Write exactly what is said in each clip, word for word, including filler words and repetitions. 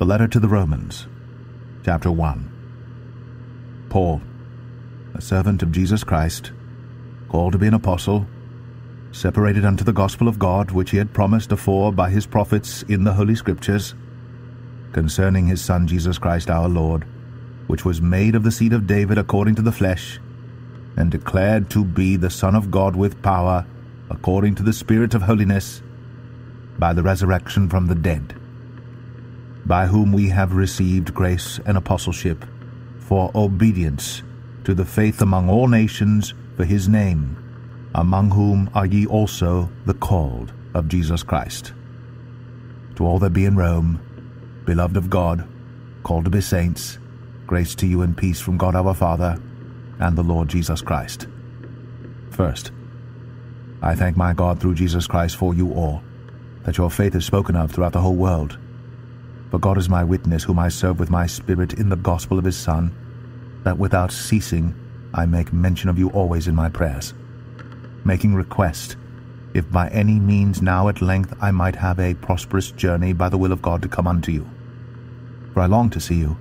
The Letter to the Romans, Chapter one. Paul, a servant of Jesus Christ, called to be an apostle, separated unto the gospel of God, which he had promised afore by his prophets in the Holy Scriptures, concerning his Son Jesus Christ our Lord, which was made of the seed of David according to the flesh, and declared to be the Son of God with power, according to the Spirit of holiness, by the resurrection from the dead, by whom we have received grace and apostleship for obedience to the faith among all nations for his name, among whom are ye also the called of Jesus Christ. To all that be in Rome, beloved of God, called to be saints, grace to you and peace from God our Father and the Lord Jesus Christ. First, I thank my God through Jesus Christ for you all, that your faith is spoken of throughout the whole world. For God is my witness, whom I serve with my spirit in the gospel of his Son, that without ceasing I make mention of you always in my prayers, making request, if by any means now at length I might have a prosperous journey by the will of God to come unto you. For I long to see you,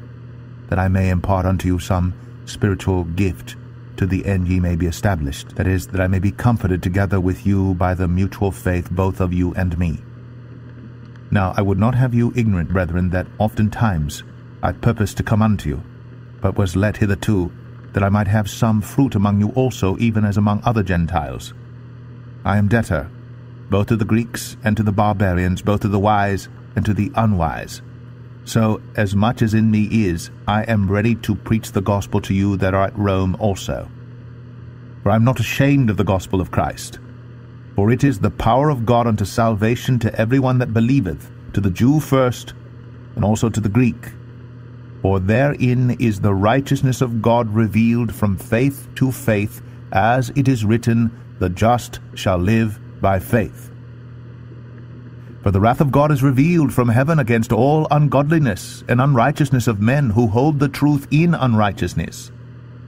that I may impart unto you some spiritual gift, to the end ye may be established, that is, that I may be comforted together with you by the mutual faith both of you and me. Now I would not have you ignorant, brethren, that oftentimes I purposed to come unto you, but was let hitherto, that I might have some fruit among you also, even as among other Gentiles. I am debtor, both to the Greeks and to the barbarians, both to the wise and to the unwise. So, as much as in me is, I am ready to preach the gospel to you that are at Rome also. For I am not ashamed of the gospel of Christ, for it is the power of God unto salvation to everyone that believeth, to the Jew first, and also to the Greek. For therein is the righteousness of God revealed from faith to faith, as it is written, the just shall live by faith. For the wrath of God is revealed from heaven against all ungodliness and unrighteousness of men who hold the truth in unrighteousness,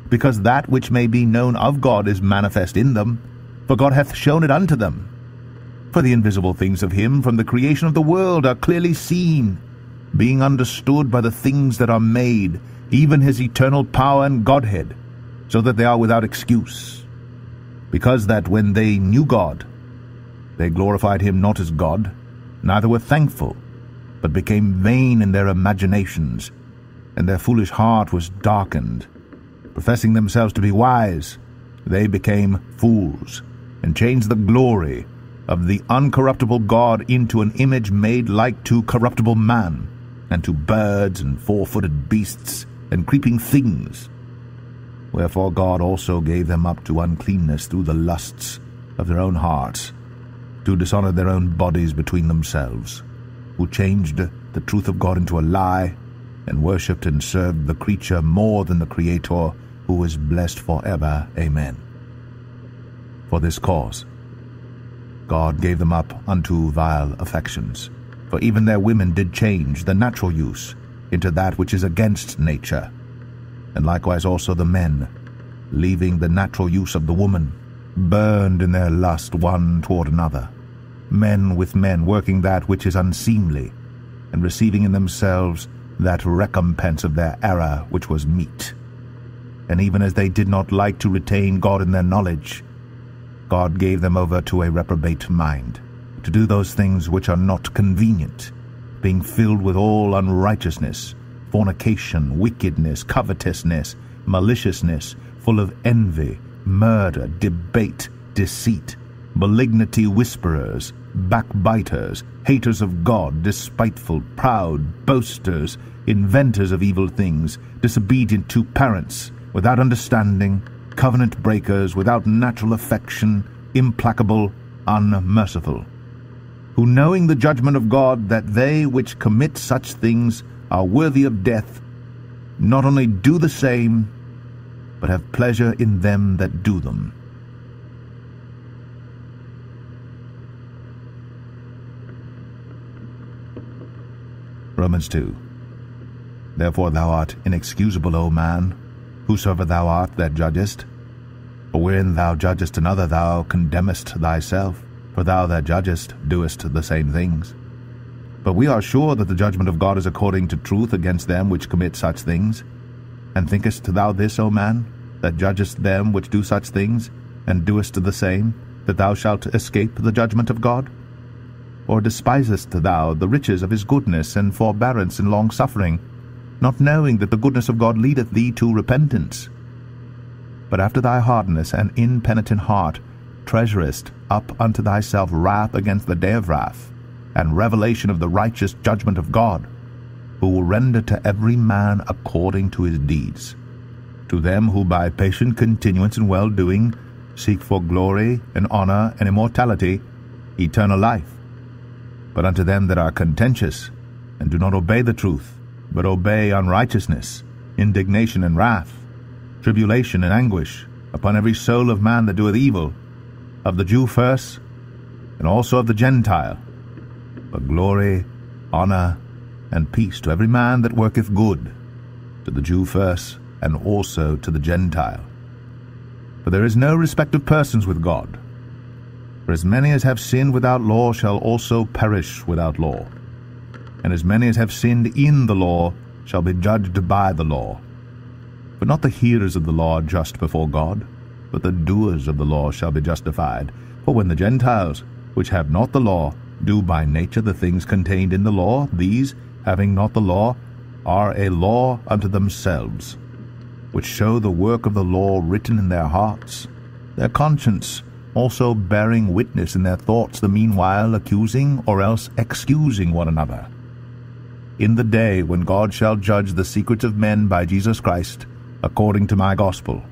because that which may be known of God is manifest in them, for God hath shown it unto them. For the invisible things of him from the creation of the world are clearly seen, being understood by the things that are made, even his eternal power and Godhead, so that they are without excuse. Because that when they knew God, they glorified him not as God, neither were thankful, but became vain in their imaginations, and their foolish heart was darkened. Professing themselves to be wise, they became fools, and changed the glory of the uncorruptible God into an image made like to corruptible man, and to birds and four-footed beasts and creeping things. Wherefore God also gave them up to uncleanness through the lusts of their own hearts, to dishonor their own bodies between themselves, who changed the truth of God into a lie, and worshipped and served the creature more than the Creator, who is blessed forever. Amen. For this cause God gave them up unto vile affections. For even their women did change the natural use into that which is against nature. And likewise also the men, leaving the natural use of the woman, burned in their lust one toward another, men with men, working that which is unseemly, and receiving in themselves that recompense of their error which was meet. And even as they did not like to retain God in their knowledge, God gave them over to a reprobate mind, to do those things which are not convenient, being filled with all unrighteousness, fornication, wickedness, covetousness, maliciousness, full of envy, murder, debate, deceit, malignity, whisperers, backbiters, haters of God, despiteful, proud, boasters, inventors of evil things, disobedient to parents, without understanding, covenant breakers, without natural affection, implacable, unmerciful, who knowing the judgment of God, that they which commit such things are worthy of death, not only do the same, but have pleasure in them that do them. Romans two. Therefore thou art inexcusable, O man, whosoever thou art that judgest. For wherein thou judgest another, thou condemnest thyself, for thou that judgest doest the same things. But we are sure that the judgment of God is according to truth against them which commit such things. And thinkest thou this, O man, that judgest them which do such things, and doest the same, that thou shalt escape the judgment of God? Or despisest thou the riches of his goodness and forbearance and long-suffering, not knowing that the goodness of God leadeth thee to repentance? But after thy hardness and impenitent heart treasurest up unto thyself wrath against the day of wrath, and revelation of the righteous judgment of God, who will render to every man according to his deeds. To them who by patient continuance in well-doing seek for glory and honor and immortality, eternal life. But unto them that are contentious, and do not obey the truth, but obey unrighteousness, indignation and wrath, tribulation and anguish, upon every soul of man that doeth evil, of the Jew first, and also of the Gentile, but glory, honor, and peace to every man that worketh good, to the Jew first, and also to the Gentile. For there is no respect of persons with God. For as many as have sinned without law shall also perish without law, and as many as have sinned in the law shall be judged by the law. For not the hearers of the law are just before God, but the doers of the law shall be justified. For when the Gentiles, which have not the law, do by nature the things contained in the law, these, having not the law, are a law unto themselves, which show the work of the law written in their hearts, their conscience also bearing witness in their thoughts, the meanwhile accusing or else excusing one another. In the day when God shall judge the secrets of men by Jesus Christ, according to my gospel.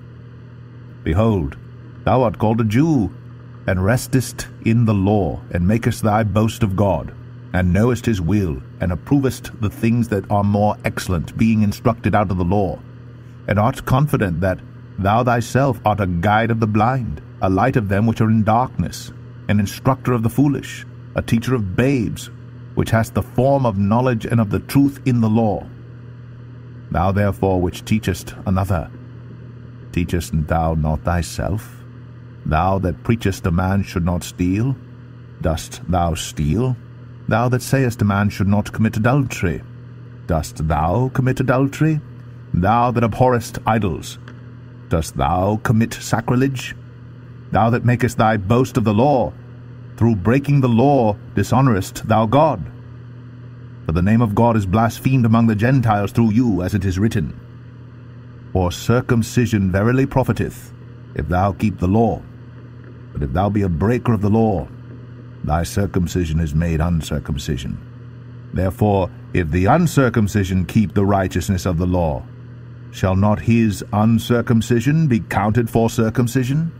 Behold, thou art called a Jew, and restest in the law, and makest thy boast of God, and knowest his will, and approvest the things that are more excellent, being instructed out of the law, and art confident that thou thyself art a guide of the blind, a light of them which are in darkness, an instructor of the foolish, a teacher of babes, which hast the form of knowledge and of the truth in the law. Thou therefore which teachest another, teachest thou not thyself? Thou that preachest a man should not steal, dost thou steal? Thou that sayest a man should not commit adultery, dost thou commit adultery? Thou that abhorrest idols, dost thou commit sacrilege? Thou that makest thy boast of the law, through breaking the law dishonourest thou God. For the name of God is blasphemed among the Gentiles through you, as it is written. For circumcision verily profiteth, if thou keep the law. But if thou be a breaker of the law, thy circumcision is made uncircumcision. Therefore, if the uncircumcision keep the righteousness of the law, shall not his uncircumcision be counted for circumcision?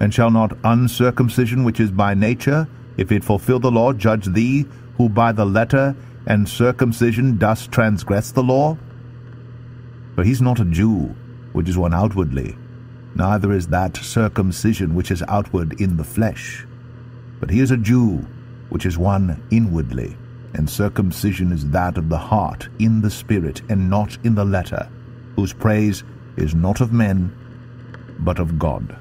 And shall not uncircumcision, which is by nature, if it fulfill the law, judge thee, who by the letter and circumcision dost transgress the law? For he's not a Jew, which is one outwardly, neither is that circumcision which is outward in the flesh. But he is a Jew, which is one inwardly, and circumcision is that of the heart, in the spirit, and not in the letter, whose praise is not of men, but of God.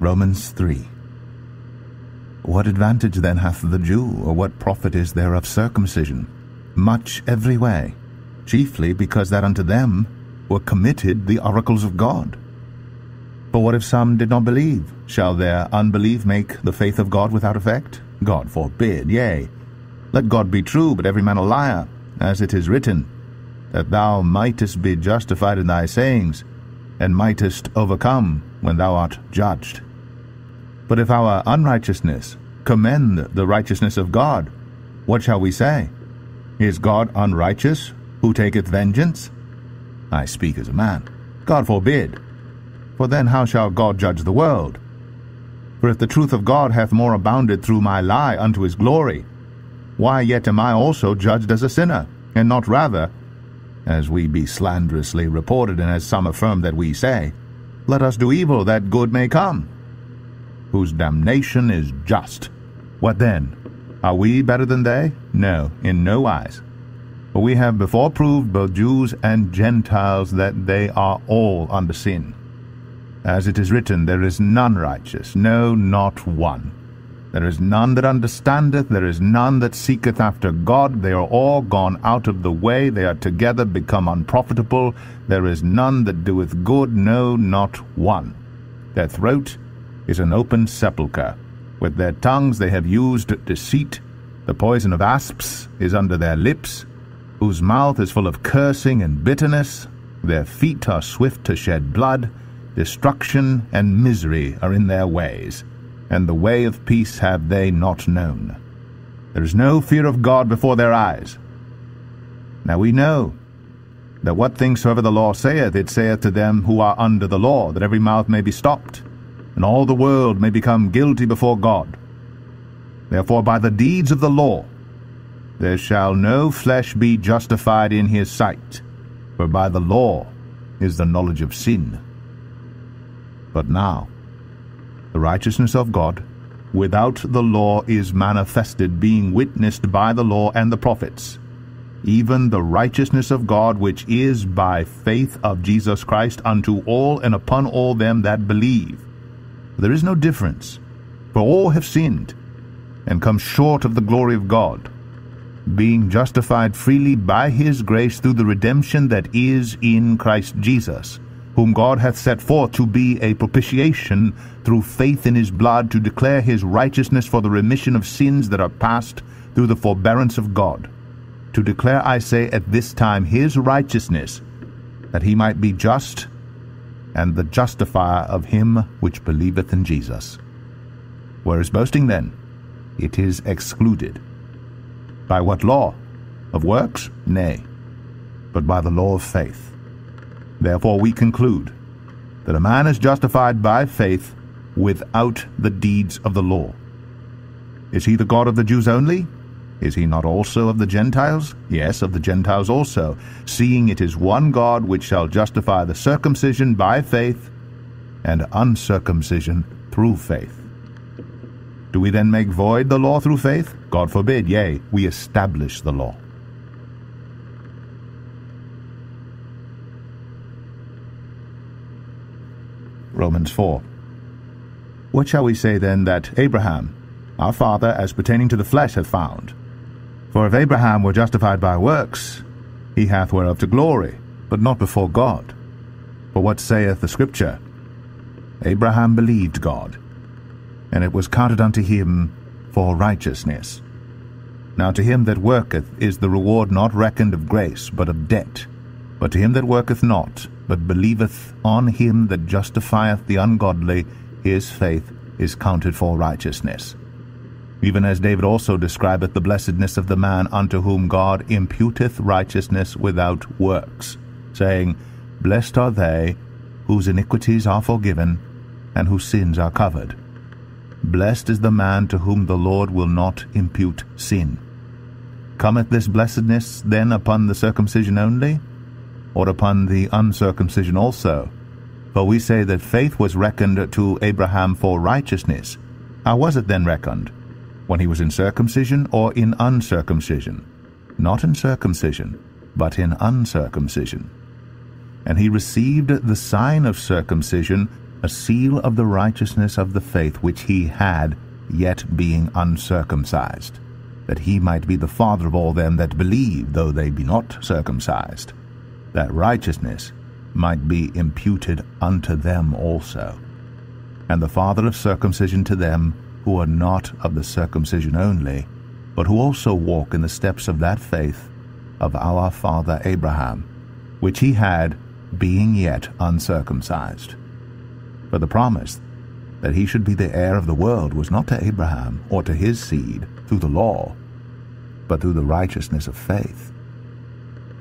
Romans three. What advantage then hath the Jew, or what profit is there of circumcision? Much every way, chiefly because that unto them were committed the oracles of God. For what if some did not believe? Shall their unbelief make the faith of God without effect? God forbid, yea. Let God be true, but every man a liar, as it is written, that thou mightest be justified in thy sayings, and mightest overcome when thou art judged. But if our unrighteousness commend the righteousness of God, what shall we say? Is God unrighteous, who taketh vengeance? I speak as a man. God forbid. For then how shall God judge the world? For if the truth of God hath more abounded through my lie unto his glory, why yet am I also judged as a sinner, and not rather, as we be slanderously reported, and as some affirm that we say, let us do evil that good may come, whose damnation is just. What then? Are we better than they? No, in no wise. For we have before proved both Jews and Gentiles that they are all under sin. As it is written, there is none righteous, no, not one. There is none that understandeth, there is none that seeketh after God. They are all gone out of the way, they are together become unprofitable. There is none that doeth good, no, not one. Their throat is an open sepulchre. With their tongues they have used deceit. The poison of asps is under their lips, whose mouth is full of cursing and bitterness. Their feet are swift to shed blood. Destruction and misery are in their ways, and the way of peace have they not known. There is no fear of God before their eyes. Now we know that what things soever the law saith, it saith to them who are under the law, that every mouth may be stopped, and all the world may become guilty before God. Therefore by the deeds of the law there shall no flesh be justified in his sight, for by the law is the knowledge of sin. But now the righteousness of God without the law is manifested, being witnessed by the law and the prophets, even the righteousness of God, which is by faith of Jesus Christ unto all and upon all them that believe. There is no difference, for all have sinned and come short of the glory of God, being justified freely by his grace through the redemption that is in Christ Jesus, whom God hath set forth to be a propitiation through faith in his blood, to declare his righteousness for the remission of sins that are past through the forbearance of God. To declare, I say, at this time his righteousness, that he might be just, and the justifier of him which believeth in Jesus. Where is boasting then? It is excluded. By what law? Of works? Nay, but by the law of faith. Therefore we conclude that a man is justified by faith without the deeds of the law. Is he the God of the Jews only? Is he not also of the Gentiles? Yes, of the Gentiles also, seeing it is one God which shall justify the circumcision by faith and uncircumcision through faith. Do we then make void the law through faith? God forbid, yea, we establish the law. Romans four. What shall we say then that Abraham, our father, as pertaining to the flesh, hath found? For if Abraham were justified by works, he hath whereof to glory, but not before God. For what saith the Scripture? Abraham believed God, and it was counted unto him for righteousness. Now to him that worketh is the reward not reckoned of grace, but of debt. But to him that worketh not, but believeth on him that justifieth the ungodly, his faith is counted for righteousness. Even as David also describeth the blessedness of the man unto whom God imputeth righteousness without works, saying, Blessed are they whose iniquities are forgiven, and whose sins are covered. Blessed is the man to whom the Lord will not impute sin. Cometh this blessedness then upon the circumcision only, or upon the uncircumcision also? For we say that faith was reckoned to Abraham for righteousness. How was it then reckoned? When he was in circumcision, or in uncircumcision? Not in circumcision, but in uncircumcision. And he received the sign of circumcision, a seal of the righteousness of the faith which he had, yet being uncircumcised, that he might be the father of all them that believe, though they be not circumcised, that righteousness might be imputed unto them also, and the father of circumcision to them who are not of the circumcision only, but who also walk in the steps of that faith of our father Abraham, which he had, being yet uncircumcised. For the promise that he should be the heir of the world was not to Abraham or to his seed through the law, but through the righteousness of faith.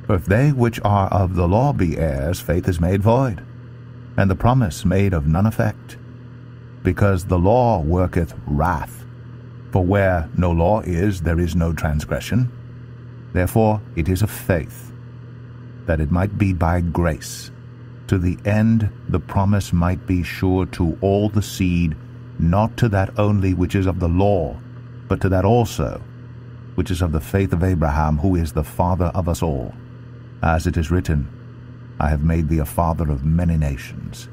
For if they which are of the law be heirs, faith is made void, and the promise made of none effect. Because the law worketh wrath, for where no law is, there is no transgression. Therefore it is of faith, that it might be by grace, to the end the promise might be sure to all the seed, not to that only which is of the law, but to that also which is of the faith of Abraham, who is the father of us all. As it is written, I have made thee a father of many nations.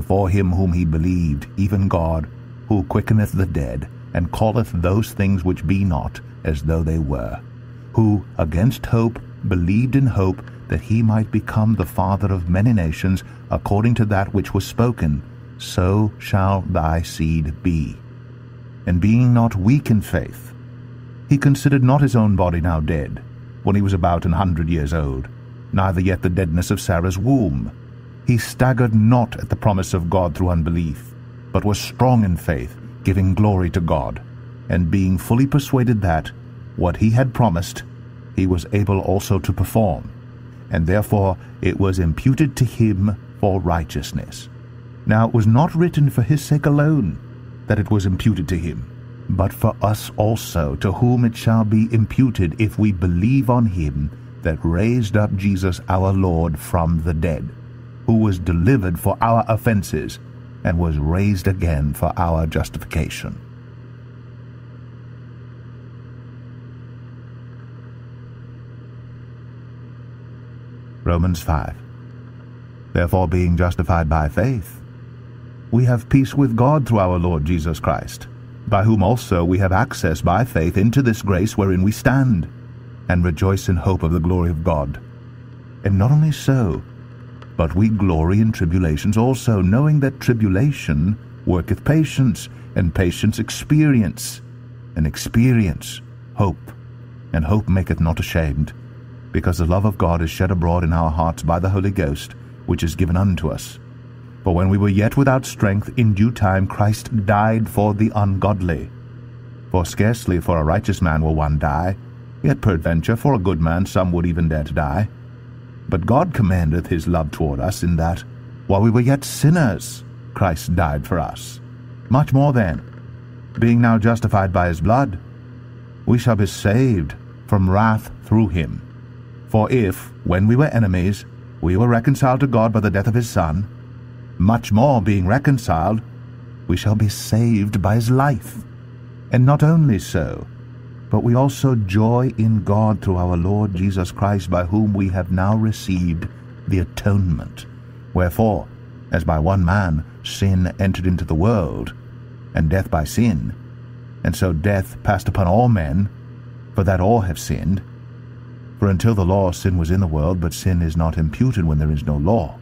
before him whom he believed, even God, who quickeneth the dead, and calleth those things which be not as though they were, who, against hope, believed in hope, that he might become the father of many nations, according to that which was spoken, so shall thy seed be. And being not weak in faith, he considered not his own body now dead, when he was about an hundred years old, neither yet the deadness of Sarah's womb. He staggered not at the promise of God through unbelief, but was strong in faith, giving glory to God, and being fully persuaded that what he had promised, he was able also to perform, and therefore it was imputed to him for righteousness. Now it was not written for his sake alone that it was imputed to him, but for us also, to whom it shall be imputed, if we believe on him that raised up Jesus our Lord from the dead, who was delivered for our offenses, and was raised again for our justification. Romans five. Therefore, being justified by faith, we have peace with God through our Lord Jesus Christ, by whom also we have access by faith into this grace wherein we stand, and rejoice in hope of the glory of God. And not only so, but we glory in tribulations also, knowing that tribulation worketh patience, and patience experience, and experience hope, and hope maketh not ashamed, because the love of God is shed abroad in our hearts by the Holy Ghost, which is given unto us. For when we were yet without strength, in due time Christ died for the ungodly. For scarcely for a righteous man will one die, yet peradventure for a good man some would even dare to die. But God commendeth his love toward us, in that, while we were yet sinners, Christ died for us. Much more then, being now justified by his blood, we shall be saved from wrath through him. For if, when we were enemies, we were reconciled to God by the death of his Son, much more, being reconciled, we shall be saved by his life. And not only so, but we also joy in God through our Lord Jesus Christ, by whom we have now received the atonement. Wherefore, as by one man sin entered into the world, and death by sin, and so death passed upon all men, for that all have sinned. For until the law sin was in the world, but sin is not imputed when there is no law.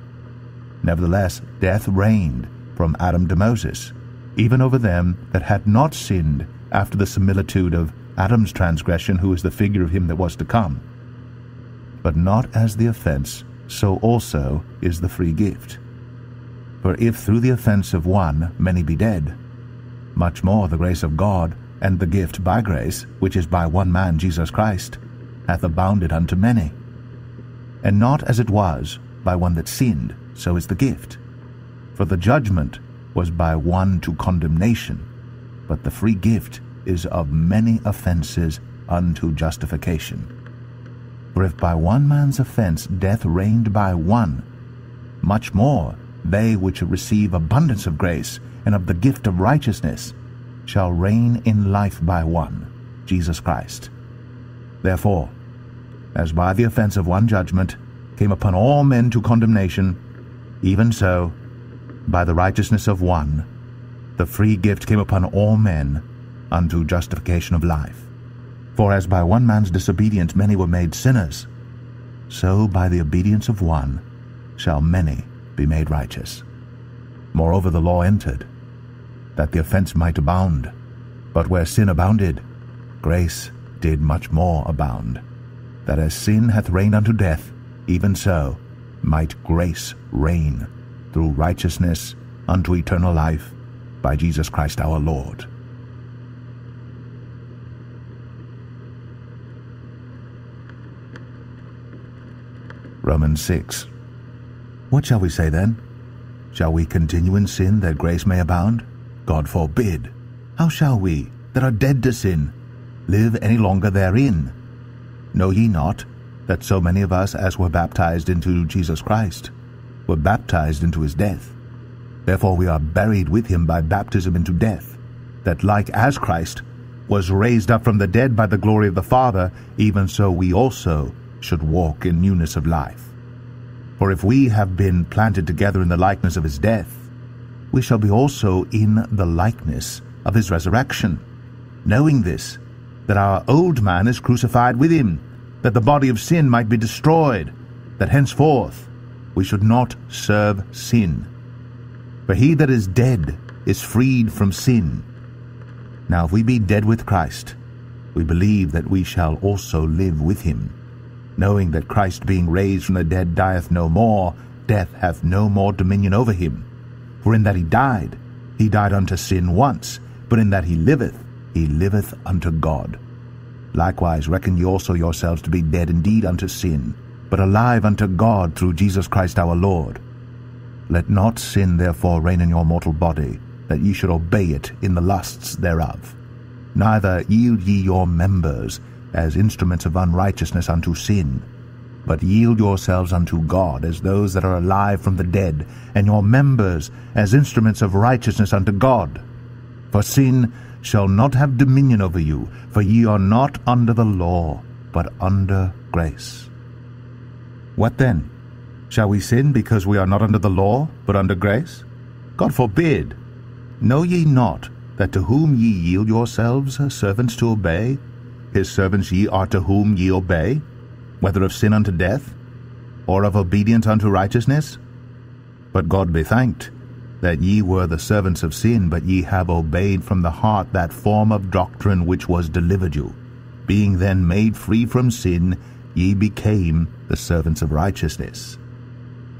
Nevertheless, death reigned from Adam to Moses, even over them that had not sinned, after the similitude of Adam's transgression, who is the figure of him that was to come. But not as the offense, so also is the free gift. For if through the offense of one many be dead, much more the grace of God, and the gift by grace, which is by one man Jesus Christ, hath abounded unto many. And not as it was by one that sinned, so is the gift. For the judgment was by one to condemnation, but the free gift is of many offenses unto justification. For if by one man's offense death reigned by one, much more they which receive abundance of grace and of the gift of righteousness shall reign in life by one, Jesus Christ. Therefore, as by the offense of one judgment came upon all men to condemnation, even so, by the righteousness of one, the free gift came upon all men unto justification of life. For as by one man's disobedience many were made sinners, so by the obedience of one shall many be made righteous. Moreover, the law entered, that the offense might abound. But where sin abounded, grace did much more abound, that as sin hath reigned unto death, even so might grace reign through righteousness unto eternal life by Jesus Christ our Lord. Romans six. What shall we say then? Shall we continue in sin that grace may abound? God forbid! How shall we, that are dead to sin, live any longer therein? Know ye not that so many of us as were baptized into Jesus Christ were baptized into his death? Therefore we are buried with him by baptism into death, that like as Christ was raised up from the dead by the glory of the Father, even so we also should walk in newness of life. For if we have been planted together in the likeness of his death, we shall be also in the likeness of his resurrection, knowing this, that our old man is crucified with him, that the body of sin might be destroyed, that henceforth we should not serve sin. For he that is dead is freed from sin. Now if we be dead with Christ, we believe that we shall also live with him, knowing that Christ being raised from the dead dieth no more, death hath no more dominion over him. For in that he died, he died unto sin once, but in that he liveth, he liveth unto God. Likewise reckon ye also yourselves to be dead indeed unto sin, but alive unto God through Jesus Christ our Lord. Let not sin therefore reign in your mortal body, that ye should obey it in the lusts thereof. Neither yield ye your members as instruments of unrighteousness unto sin, but yield yourselves unto God as those that are alive from the dead, and your members as instruments of righteousness unto God. For sin shall not have dominion over you, for ye are not under the law, but under grace. What then? Shall we sin because we are not under the law, but under grace? God forbid! Know ye not that to whom ye yield yourselves servants to obey, his servants ye are to whom ye obey, whether of sin unto death, or of obedience unto righteousness? But God be thanked, that ye were the servants of sin, but ye have obeyed from the heart that form of doctrine which was delivered you. Being then made free from sin, ye became the servants of righteousness.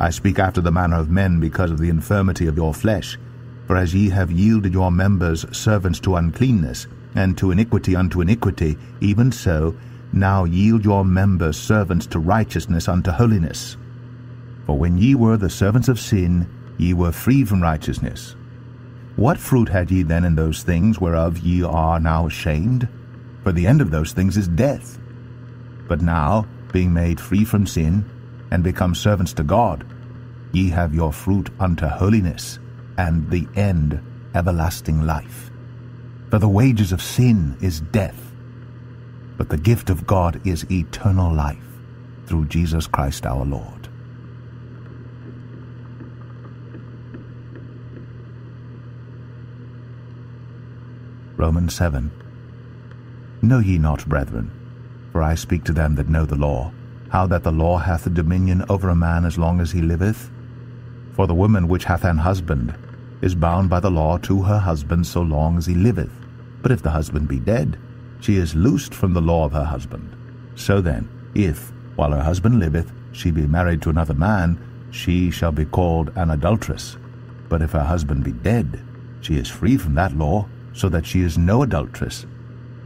I speak after the manner of men because of the infirmity of your flesh. For as ye have yielded your members servants to uncleanness, and to iniquity unto iniquity, even so now yield your members servants to righteousness unto holiness. For when ye were the servants of sin, ye were free from righteousness. What fruit had ye then in those things whereof ye are now ashamed? For the end of those things is death. But now, being made free from sin, and become servants to God, ye have your fruit unto holiness, and the end everlasting life. For the wages of sin is death, but the gift of God is eternal life, through Jesus Christ our Lord. Romans seven. Know ye not, brethren, for I speak to them that know the law, how that the law hath dominion over a man as long as he liveth? For the woman which hath an husband is bound by the law to her husband so long as he liveth. But if the husband be dead, she is loosed from the law of her husband. So then, if, while her husband liveth, she be married to another man, she shall be called an adulteress. But if her husband be dead, she is free from that law, so that she is no adulteress,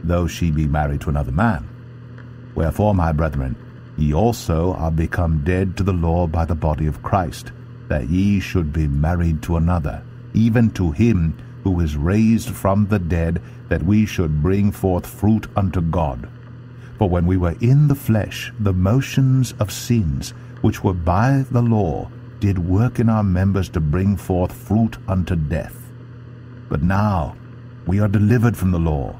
though she be married to another man. Wherefore, my brethren, ye also are become dead to the law by the body of Christ, that ye should be married to another, even to him who is raised from the dead, that we should bring forth fruit unto God. For when we were in the flesh, the motions of sins, which were by the law, did work in our members to bring forth fruit unto death. But now we are delivered from the law,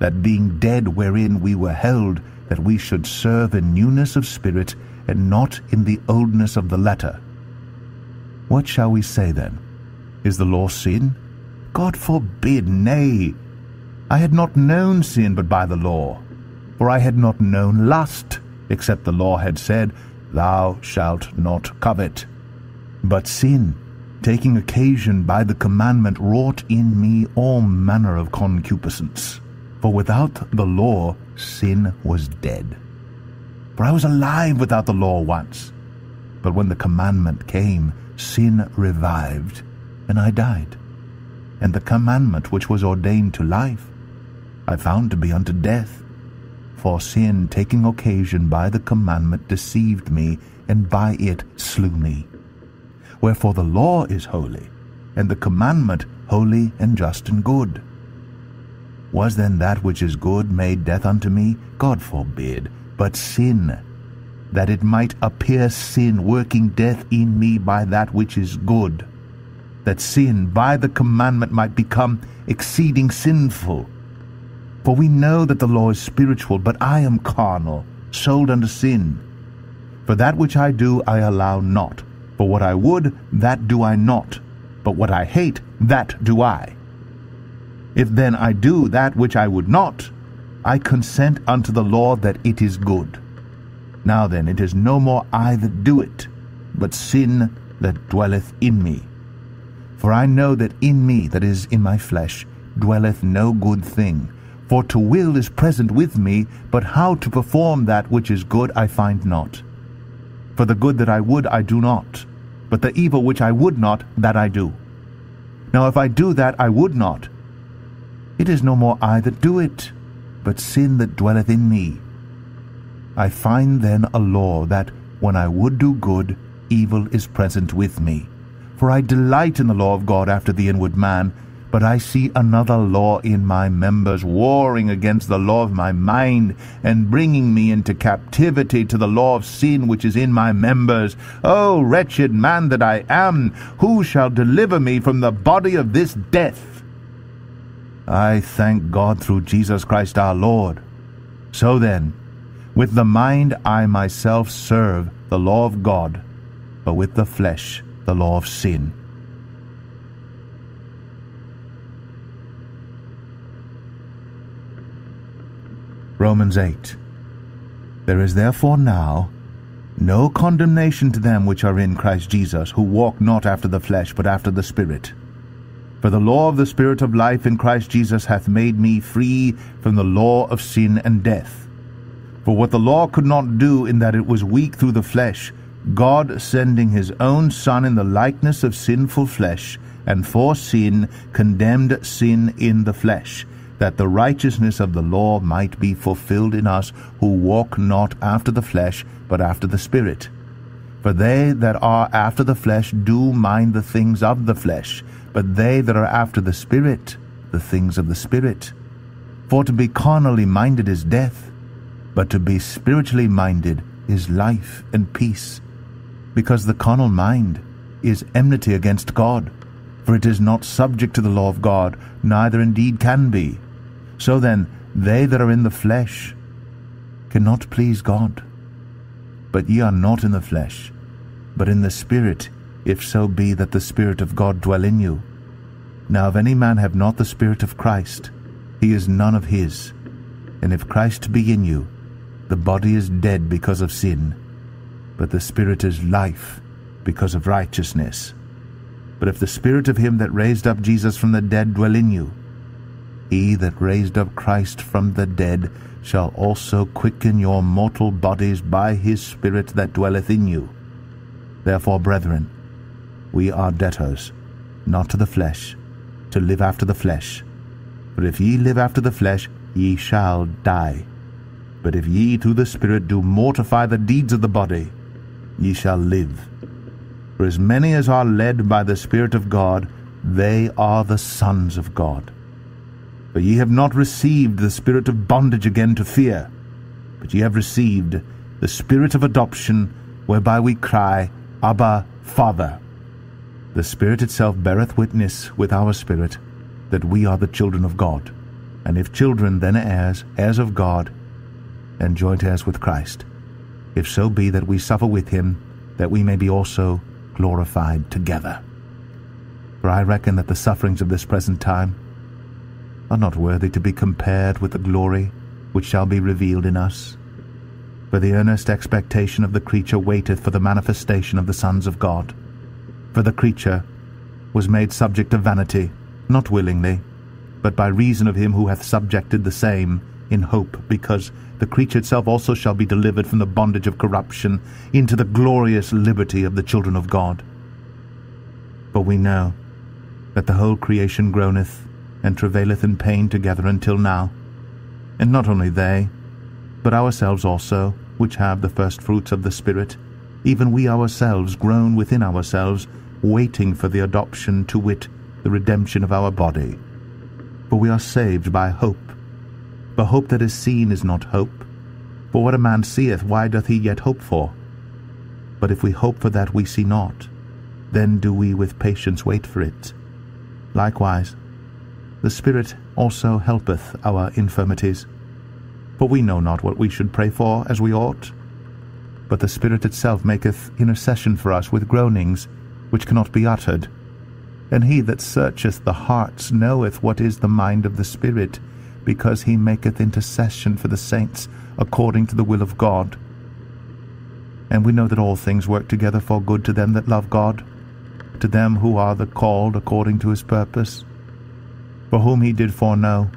that being dead wherein we were held, that we should serve in newness of spirit, and not in the oldness of the letter. What shall we say then? Is the law sin? God forbid, nay. I had not known sin but by the law, for I had not known lust, except the law had said, Thou shalt not covet. But sin, taking occasion by the commandment, wrought in me all manner of concupiscence. For without the law, sin was dead. For I was alive without the law once. But when the commandment came, sin revived, and I died. And the commandment which was ordained to life, I found to be unto death. For sin, taking occasion by the commandment, deceived me, and by it slew me. Wherefore the law is holy, and the commandment holy and just and good. Was then that which is good made death unto me? God forbid, but sin, that it might appear sin working death in me by that which is good, that sin by the commandment might become exceeding sinful. For we know that the law is spiritual, but I am carnal, sold unto sin. For that which I do I allow not, for what I would, that do I not, but what I hate, that do I. If then I do that which I would not, I consent unto the law that it is good. Now then, it is no more I that do it, but sin that dwelleth in me. For I know that in me, that is, in my flesh, dwelleth no good thing. For to will is present with me, but how to perform that which is good I find not. For the good that I would I do not, but the evil which I would not, that I do. Now if I do that I would not, it is no more I that do it, but sin that dwelleth in me. I find then a law, that when I would do good, evil is present with me. For I delight in the law of God after the inward man, but I see another law in my members, warring against the law of my mind, and bringing me into captivity to the law of sin which is in my members. O wretched man that I am, who shall deliver me from the body of this death? I thank God through Jesus Christ our Lord. So then, with the mind I myself serve the law of God, but with the flesh the law of sin. Romans eight. There is therefore now no condemnation to them which are in Christ Jesus, who walk not after the flesh, but after the Spirit. For the law of the Spirit of life in Christ Jesus hath made me free from the law of sin and death. For what the law could not do, in that it was weak through the flesh, God, sending his own Son in the likeness of sinful flesh, and for sin condemned sin in the flesh, that the righteousness of the law might be fulfilled in us, who walk not after the flesh, but after the Spirit. For they that are after the flesh do mind the things of the flesh, but they that are after the Spirit, the things of the Spirit. For to be carnally minded is death, but to be spiritually minded is life and peace. Because the carnal mind is enmity against God, for it is not subject to the law of God, neither indeed can be. So then, they that are in the flesh cannot please God. But ye are not in the flesh, but in the Spirit, if so be that the Spirit of God dwell in you. Now if any man have not the Spirit of Christ, he is none of his. And if Christ be in you, the body is dead because of sin, but the Spirit is life because of righteousness. But if the Spirit of him that raised up Jesus from the dead dwell in you, he that raised up Christ from the dead shall also quicken your mortal bodies by his Spirit that dwelleth in you. Therefore, brethren, we are debtors, not to the flesh, to live after the flesh. For if ye live after the flesh, ye shall die. But if ye through the Spirit do mortify the deeds of the body, ye shall live. For as many as are led by the Spirit of God, they are the sons of God. For ye have not received the spirit of bondage again to fear, but ye have received the Spirit of adoption, whereby we cry, Abba, Father. The Spirit itself beareth witness with our spirit that we are the children of God. And if children, then heirs, heirs of God, and joint heirs with Christ, if so be that we suffer with him, that we may be also glorified together. For I reckon that the sufferings of this present time are not worthy to be compared with the glory which shall be revealed in us. For the earnest expectation of the creature waiteth for the manifestation of the sons of God. For the creature was made subject to vanity, not willingly, but by reason of him who hath subjected the same, in hope, because the creature itself also shall be delivered from the bondage of corruption into the glorious liberty of the children of God. For we know that the whole creation groaneth and travaileth in pain together until now, and not only they, but ourselves also, which have the first fruits of the Spirit, even we ourselves groan within ourselves, waiting for the adoption, to wit, the redemption of our body. For we are saved by hope. But hope that is seen is not hope. For what a man seeth, why doth he yet hope for? But if we hope for that we see not, then do we with patience wait for it. Likewise, the Spirit also helpeth our infirmities. For we know not what we should pray for as we ought. But the Spirit itself maketh intercession for us with groanings which cannot be uttered. And he that searcheth the hearts knoweth what is the mind of the Spirit, because he maketh intercession for the saints according to the will of God. And we know that all things work together for good to them that love God, to them who are the called according to his purpose. For whom he did foreknow,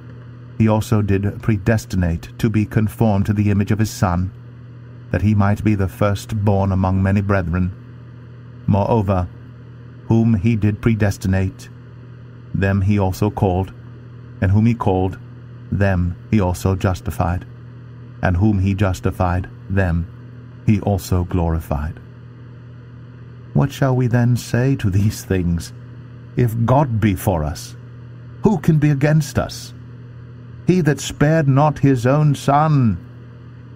he also did predestinate to be conformed to the image of his Son, that he might be the firstborn among many brethren. Moreover, whom he did predestinate, them he also called, and whom he called, them he also justified, and whom he justified, them he also glorified. What shall we then say to these things? If God be for us, who can be against us? He that spared not his own Son,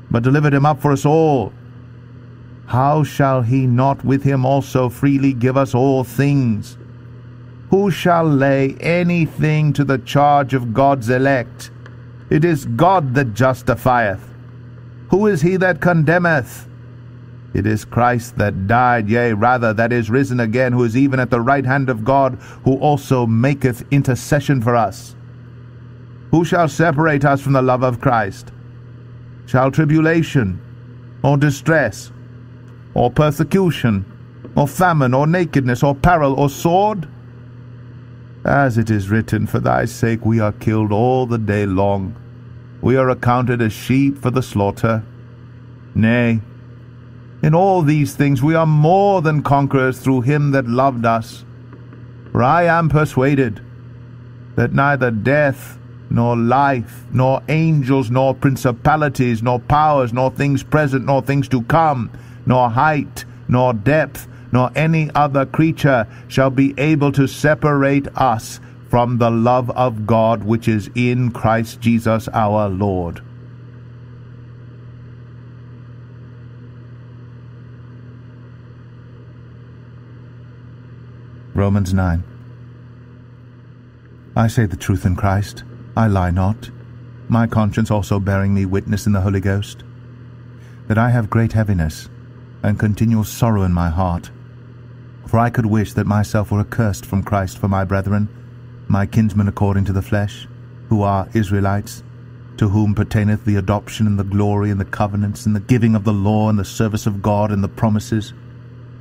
but delivered him up for us all, how shall he not with him also freely give us all things? Who shall lay anything to the charge of God's elect? It is God that justifieth. Who is he that condemneth? It is Christ that died, yea, rather, that is risen again, who is even at the right hand of God, who also maketh intercession for us. Who shall separate us from the love of Christ? Shall tribulation, or distress, or persecution, or famine, or nakedness, or peril, or sword? As it is written, For thy sake we are killed all the day long. We are accounted as sheep for the slaughter. Nay, in all these things we are more than conquerors through him that loved us. For I am persuaded that neither death, nor life, nor angels, nor principalities, nor powers, nor things present, nor things to come, nor height, nor depth, nor any other creature shall be able to separate us from the love of God which is in Christ Jesus our Lord. Romans nine. I say the truth in Christ, I lie not, my conscience also bearing me witness in the Holy Ghost, that I have great heaviness and continual sorrow in my heart. For I could wish that myself were accursed from Christ for my brethren, my kinsmen according to the flesh, who are Israelites, to whom pertaineth the adoption and the glory and the covenants and the giving of the law and the service of God and the promises,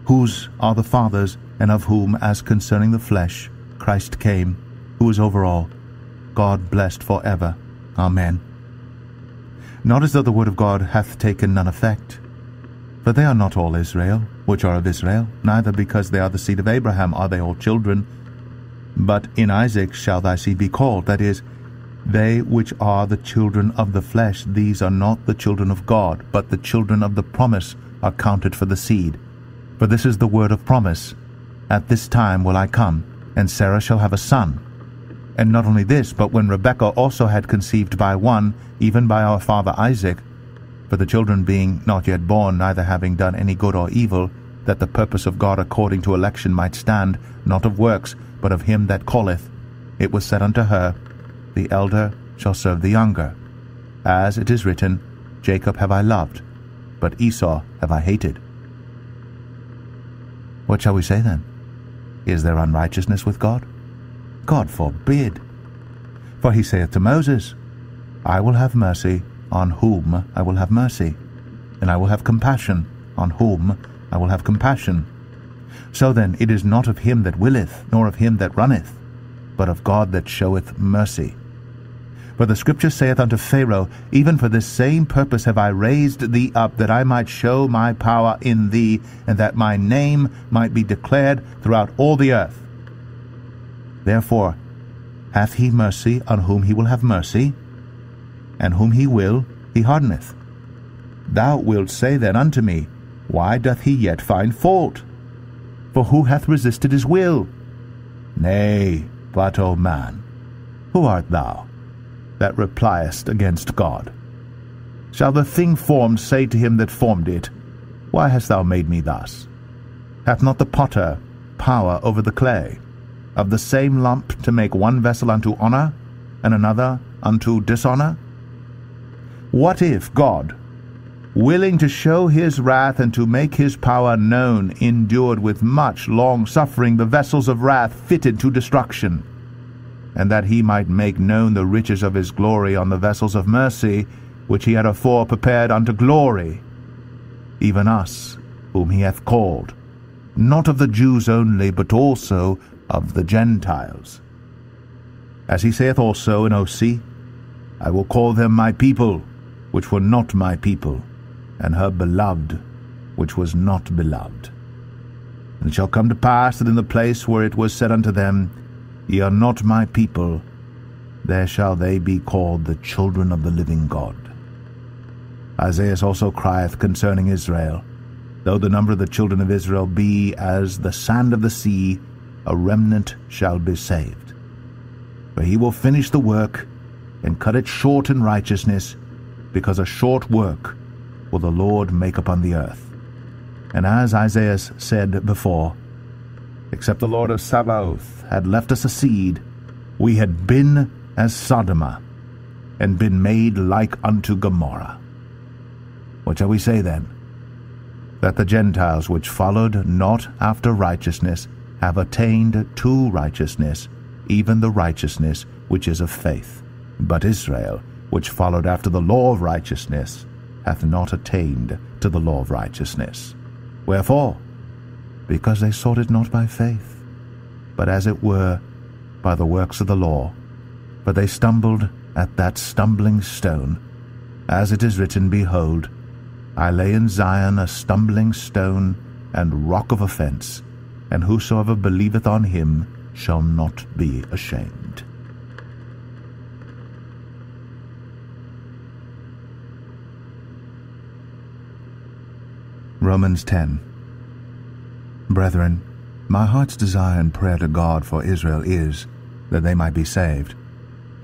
whose are the fathers, and of whom, as concerning the flesh, Christ came, who is over all, God blessed for ever. Amen. Not as though the word of God hath taken none effect. For they are not all Israel, which are of Israel, neither because they are the seed of Abraham are they all children. But in Isaac shall thy seed be called, that is, they which are the children of the flesh, these are not the children of God, but the children of the promise are counted for the seed. For this is the word of promise, At this time will I come, and Sarah shall have a son. And not only this, but when Rebekah also had conceived by one, even by our father Isaac, for the children being not yet born, neither having done any good or evil, that the purpose of God according to election might stand, not of works, but of him that calleth, it was said unto her, The elder shall serve the younger. As it is written, Jacob have I loved, but Esau have I hated. What shall we say then? Is there unrighteousness with God? God forbid. For he saith to Moses, I will have mercy on whom I will have mercy, and I will have compassion on whom I will have compassion. So then it is not of him that willeth, nor of him that runneth, but of God that showeth mercy. For the Scripture saith unto Pharaoh, Even for this same purpose have I raised thee up, that I might show my power in thee, and that my name might be declared throughout all the earth. Therefore hath he mercy on whom he will have mercy, and whom he will he hardeneth. Thou wilt say then unto me, Why doth he yet find fault? For who hath resisted his will? Nay, but, O man, who art thou that repliest against God? Shall the thing formed say to him that formed it, Why hast thou made me thus? Hath not the potter power over the clay, of the same lump to make one vessel unto honor, and another unto dishonor? What if God, willing to show his wrath and to make his power known, endured with much long-suffering the vessels of wrath fitted to destruction, and that he might make known the riches of his glory on the vessels of mercy, which he had afore prepared unto glory, even us, whom he hath called, not of the Jews only, but also of the Gentiles. As he saith also in Osee, I will call them my people, which were not my people, and her beloved, which was not beloved. And it shall come to pass that in the place where it was said unto them, Ye are not my people, there shall they be called the children of the living God. Isaiah also crieth concerning Israel, Though the number of the children of Israel be as the sand of the sea, a remnant shall be saved. For he will finish the work, and cut it short in righteousness, because a short work will the Lord make upon the earth. And as Isaiah said before, Except the Lord of Sabaoth had left us a seed, we had been as Sodoma, and been made like unto Gomorrah. What shall we say then? That the Gentiles which followed not after righteousness have attained to righteousness, even the righteousness which is of faith. But Israel, which followed after the law of righteousness, hath not attained to the law of righteousness. Wherefore? Because they sought it not by faith, but as it were by the works of the law. But they stumbled at that stumbling stone. As it is written, Behold, I lay in Zion a stumbling stone and rock of offense, and whosoever believeth on him shall not be ashamed. Romans ten. Brethren, my heart's desire and prayer to God for Israel is, that they might be saved.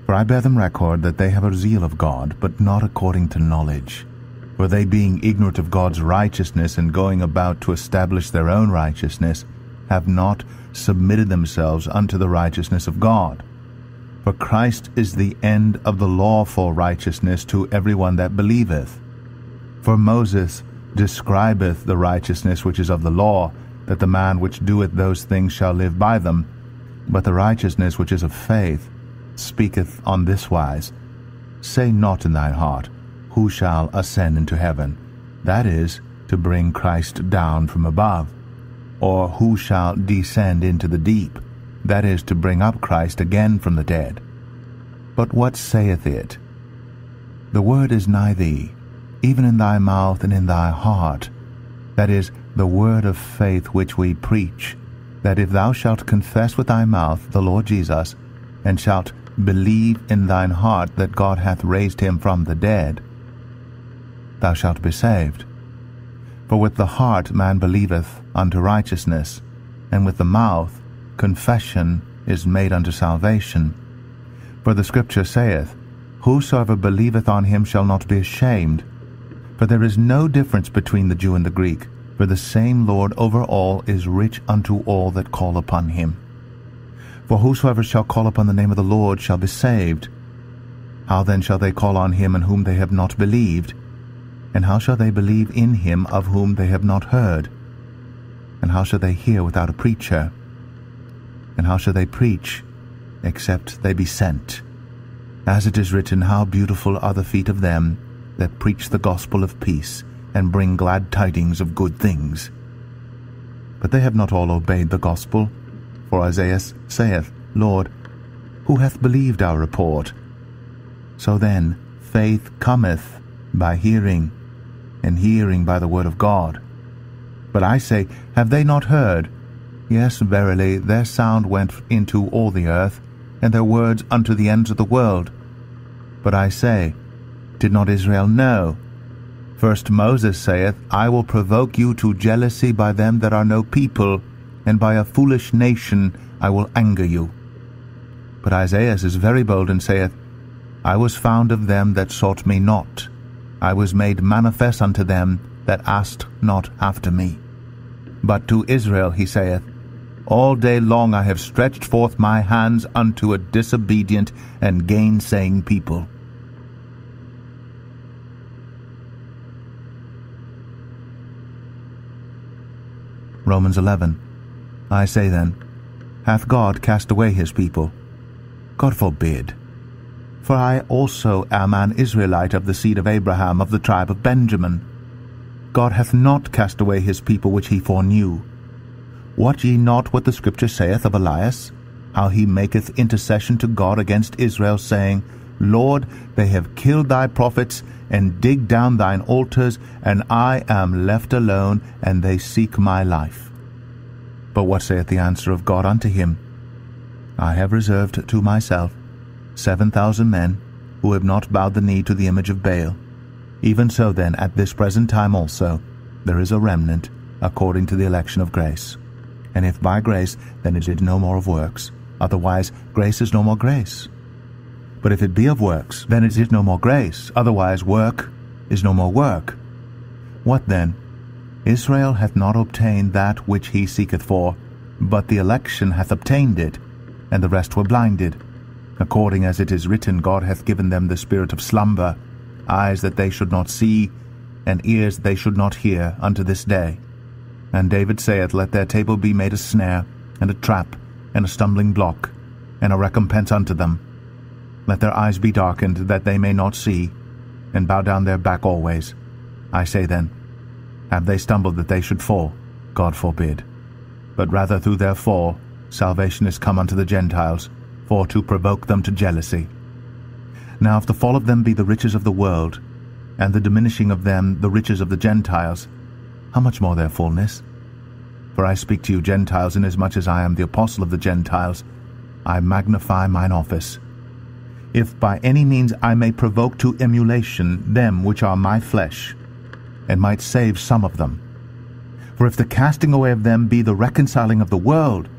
For I bear them record that they have a zeal of God, but not according to knowledge. For they, being ignorant of God's righteousness, and going about to establish their own righteousness, have not submitted themselves unto the righteousness of God. For Christ is the end of the law for righteousness to everyone that believeth. For Moses describeth the righteousness which is of the law, that the man which doeth those things shall live by them. But the righteousness which is of faith speaketh on this wise, Say not in thine heart, Who shall ascend into heaven? That is, to bring Christ down from above. Or who shall descend into the deep? That is, to bring up Christ again from the dead. But what saith it? The word is nigh thee, even in thy mouth and in thy heart. That is, the word of faith which we preach, that if thou shalt confess with thy mouth the Lord Jesus, and shalt believe in thine heart that God hath raised him from the dead, thou shalt be saved. For with the heart man believeth unto righteousness, and with the mouth confession is made unto salvation. For the Scripture saith, Whosoever believeth on him shall not be ashamed. For there is no difference between the Jew and the Greek, for the same Lord over all is rich unto all that call upon him. For whosoever shall call upon the name of the Lord shall be saved. How then shall they call on him in whom they have not believed? And how shall they believe in him of whom they have not heard? And how shall they hear without a preacher? And how shall they preach, except they be sent? As it is written, How beautiful are the feet of them that preach the gospel of peace, and bring glad tidings of good things. But they have not all obeyed the gospel. For Isaiah saith, Lord, who hath believed our report? So then, faith cometh by hearing, and hearing by the word of God. But I say, Have they not heard? Yes, verily, their sound went into all the earth, and their words unto the ends of the world. But I say, Did not Israel know? First Moses saith, I will provoke you to jealousy by them that are no people, and by a foolish nation I will anger you. But Isaiah is very bold, and saith, I was found of them that sought me not. I was made manifest unto them that asked not after me. But to Israel he saith, All day long I have stretched forth my hands unto a disobedient and gainsaying people. Romans eleven. I say then, hath God cast away his people? God forbid. For I also am an Israelite of the seed of Abraham, of the tribe of Benjamin. God hath not cast away his people which he foreknew. Wot ye not what the Scripture saith of Elias, how he maketh intercession to God against Israel, saying, Lord, they have killed thy prophets, and dig down thine altars, and I am left alone, and they seek my life. But what saith the answer of God unto him? I have reserved to myself seven thousand men, who have not bowed the knee to the image of Baal. Even so then, at this present time also, there is a remnant, according to the election of grace. And if by grace, then it is no more of works. Otherwise, grace is no more grace. But if it be of works, then it is no more grace. Otherwise, work is no more work. What then? Israel hath not obtained that which he seeketh for, but the election hath obtained it, and the rest were blinded. According as it is written, God hath given them the spirit of slumber, eyes that they should not see, and ears that they should not hear, unto this day. And David saith, Let their table be made a snare, and a trap, and a stumbling block, and a recompense unto them. Let their eyes be darkened, that they may not see, and bow down their back always. I say then, Have they stumbled that they should fall? God forbid. But rather through their fall salvation is come unto the Gentiles, for to provoke them to jealousy. Now if the fall of them be the riches of the world, and the diminishing of them the riches of the Gentiles, how much more their fullness? For I speak to you Gentiles, inasmuch as I am the apostle of the Gentiles, I magnify mine office. If by any means I may provoke to emulation them which are my flesh, and might save some of them. For if the casting away of them be the reconciling of the world,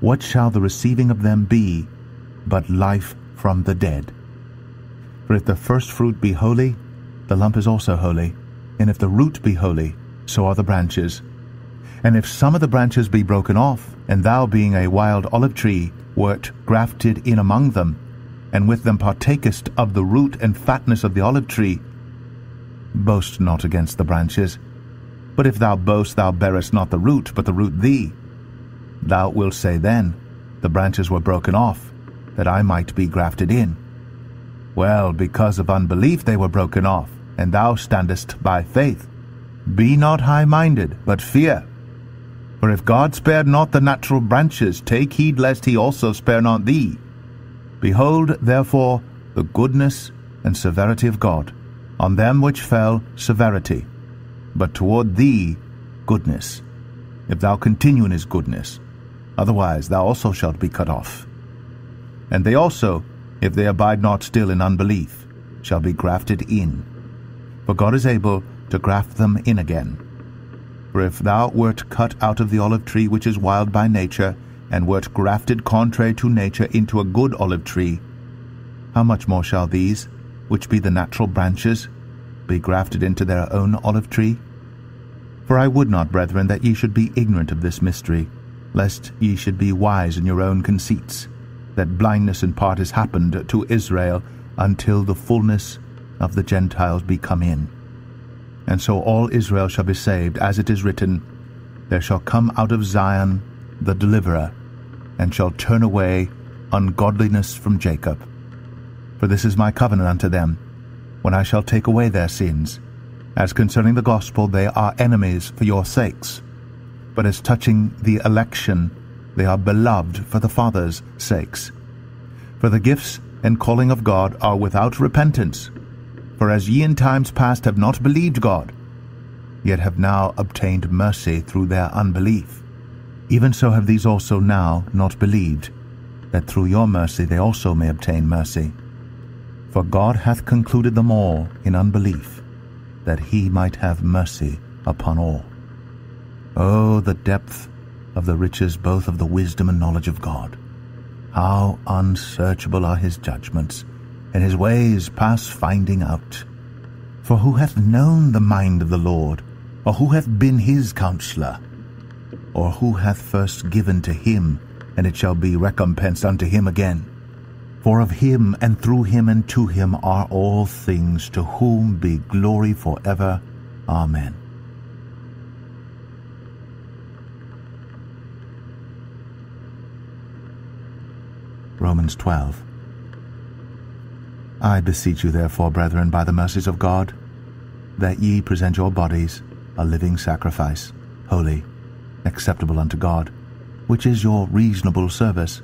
what shall the receiving of them be but life from the dead? For if the first fruit be holy, the lump is also holy. And if the root be holy, so are the branches. And if some of the branches be broken off, and thou, being a wild olive tree, wert grafted in among them, and with them partakest of the root and fatness of the olive tree, boast not against the branches. But if thou boast, thou bearest not the root, but the root thee. Thou wilt say then, The branches were broken off, that I might be grafted in. Well, because of unbelief they were broken off, and thou standest by faith. Be not high-minded, but fear. For if God spared not the natural branches, take heed lest he also spare not thee. Behold, therefore, the goodness and severity of God. On them which fell, severity, but toward thee, goodness, if thou continue in his goodness. Otherwise thou also shalt be cut off. And they also, if they abide not still in unbelief, shall be grafted in. For God is able to graft them in again. For if thou wert cut out of the olive tree which is wild by nature, and wert grafted contrary to nature into a good olive tree, how much more shall these, which be the natural branches, be grafted into their own olive tree? For I would not, brethren, that ye should be ignorant of this mystery, lest ye should be wise in your own conceits, that blindness in part is happened to Israel, until the fullness of the Gentiles be come in. And so all Israel shall be saved, as it is written, There shall come out of Zion the deliverer, and shall turn away ungodliness from Jacob. For this is my covenant unto them, when I shall take away their sins. As concerning the gospel, they are enemies for your sakes, but as touching the election, they are beloved for the fathers' sakes. For the gifts and calling of God are without repentance. For as ye in times past have not believed God, yet have now obtained mercy through their unbelief, even so have these also now not believed, that through your mercy they also may obtain mercy. For God hath concluded them all in unbelief, that he might have mercy upon all. Oh, the depth of the riches both of the wisdom and knowledge of God! How unsearchable are his judgments, and his ways past finding out. For who hath known the mind of the Lord? Or who hath been his counselor? Or who hath first given to him, and it shall be recompensed unto him again? For of him, and through him, and to him are all things, to whom be glory forever. Amen. Romans twelve. I beseech you therefore, brethren, by the mercies of God, that ye present your bodies a living sacrifice, holy, acceptable unto God, which is your reasonable service.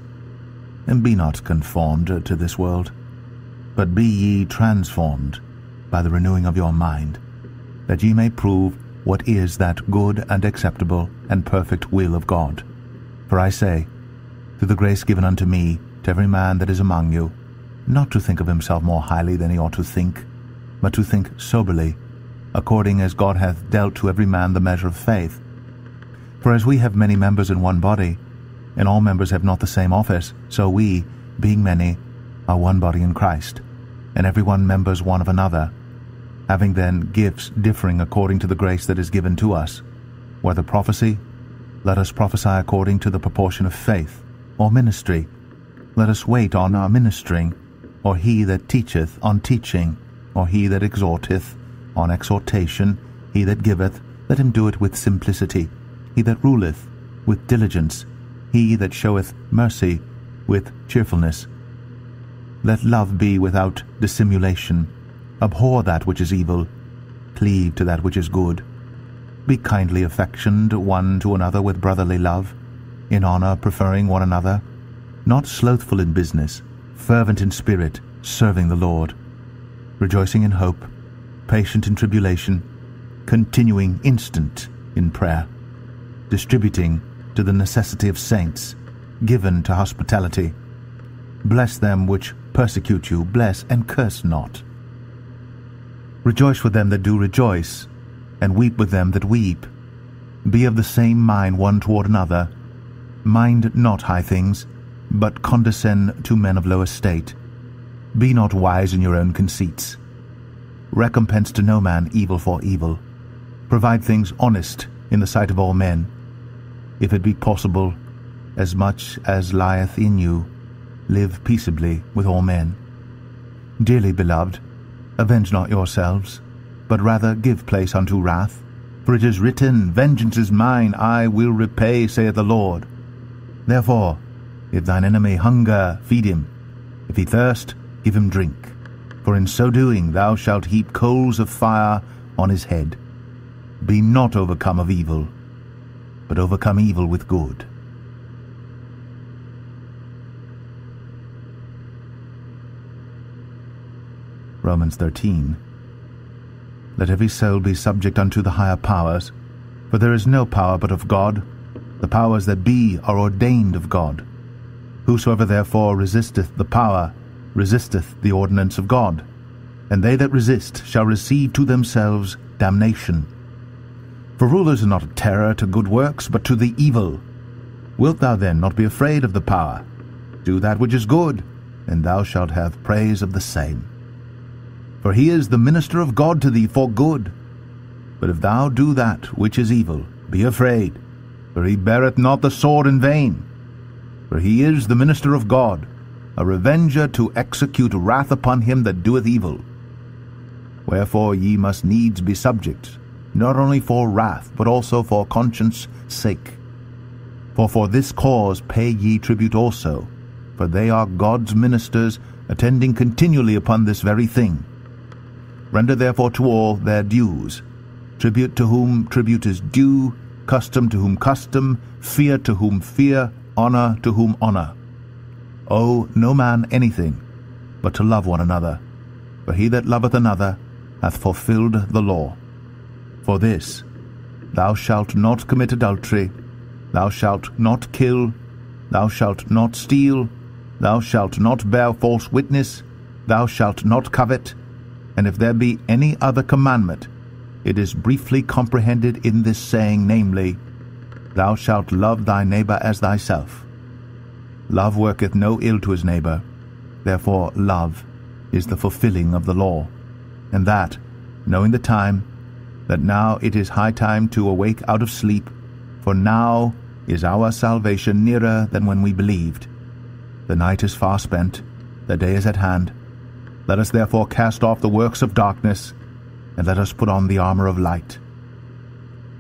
And be not conformed to this world, but be ye transformed by the renewing of your mind, that ye may prove what is that good and acceptable and perfect will of God. For I say, through the grace given unto me, to every man that is among you, not to think of himself more highly than he ought to think, but to think soberly, according as God hath dealt to every man the measure of faith. For as we have many members in one body, and all members have not the same office, so we, being many, are one body in Christ, and every one members one of another, having then gifts differing according to the grace that is given to us. Whether prophecy, let us prophesy according to the proportion of faith, or ministry, let us wait on our ministering, or he that teacheth on teaching, or he that exhorteth on exhortation, he that giveth, let him do it with simplicity, he that ruleth with diligence, he that showeth mercy with cheerfulness. Let love be without dissimulation. Abhor that which is evil, cleave to that which is good. Be kindly affectioned one to another with brotherly love, in honour preferring one another, not slothful in business, fervent in spirit, serving the Lord, rejoicing in hope, patient in tribulation, continuing instant in prayer, distributing to the necessity of saints, given to hospitality. Bless them which persecute you, bless and curse not. Rejoice with them that do rejoice, and weep with them that weep. Be of the same mind one toward another. Mind not high things, but condescend to men of low estate. Be not wise in your own conceits. Recompense to no man evil for evil. Provide things honest in the sight of all men. If it be possible, as much as lieth in you, live peaceably with all men. Dearly beloved, avenge not yourselves, but rather give place unto wrath. For it is written, Vengeance is mine, I will repay, saith the Lord. Therefore, if thine enemy hunger, feed him. If he thirst, give him drink. For in so doing thou shalt heap coals of fire on his head. Be not overcome of evil, but overcome evil with good. Romans thirteen. Let every soul be subject unto the higher powers, for there is no power but of God. The powers that be are ordained of God. Whosoever therefore resisteth the power, resisteth the ordinance of God, and they that resist shall receive to themselves damnation. For rulers are not a terror to good works, but to the evil. Wilt thou then not be afraid of the power? Do that which is good, and thou shalt have praise of the same. For he is the minister of God to thee for good. But if thou do that which is evil, be afraid, for he beareth not the sword in vain. For he is the minister of God, a revenger to execute wrath upon him that doeth evil. Wherefore ye must needs be subject, not only for wrath, but also for conscience' sake. For for this cause pay ye tribute also, for they are God's ministers, attending continually upon this very thing. Render therefore to all their dues, tribute to whom tribute is due, custom to whom custom, fear to whom fear, honor to whom honor. Owe no man anything, but to love one another, for he that loveth another hath fulfilled the law. For this, thou shalt not commit adultery, thou shalt not kill, thou shalt not steal, thou shalt not bear false witness, thou shalt not covet, and if there be any other commandment, it is briefly comprehended in this saying, namely, Thou shalt love thy neighbor as thyself. Love worketh no ill to his neighbor, therefore love is the fulfilling of the law, and that, knowing the time, that now it is high time to awake out of sleep, for now is our salvation nearer than when we believed. The night is far spent, the day is at hand. Let us therefore cast off the works of darkness, and let us put on the armor of light.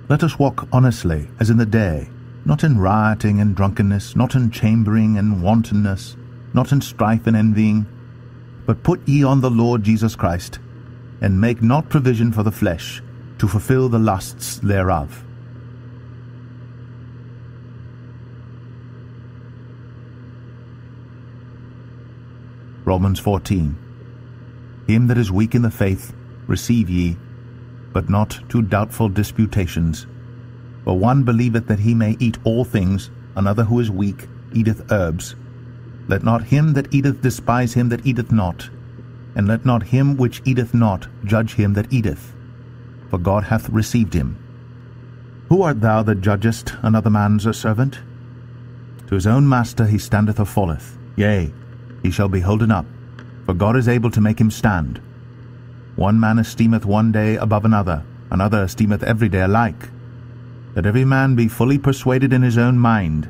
Let us walk honestly, as in the day, not in rioting and drunkenness, not in chambering and wantonness, not in strife and envying, but put ye on the Lord Jesus Christ, and make not provision for the flesh to fulfill the lusts thereof. Romans fourteen. Him that is weak in the faith receive ye, but not to doubtful disputations. For one believeth that he may eat all things, another who is weak eateth herbs. Let not him that eateth despise him that eateth not, and let not him which eateth not judge him that eateth, for God hath received him. Who art thou that judgest another man's servant? To his own master he standeth or falleth, yea, he shall be holden up, for God is able to make him stand. One man esteemeth one day above another, another esteemeth every day alike. That every man be fully persuaded in his own mind.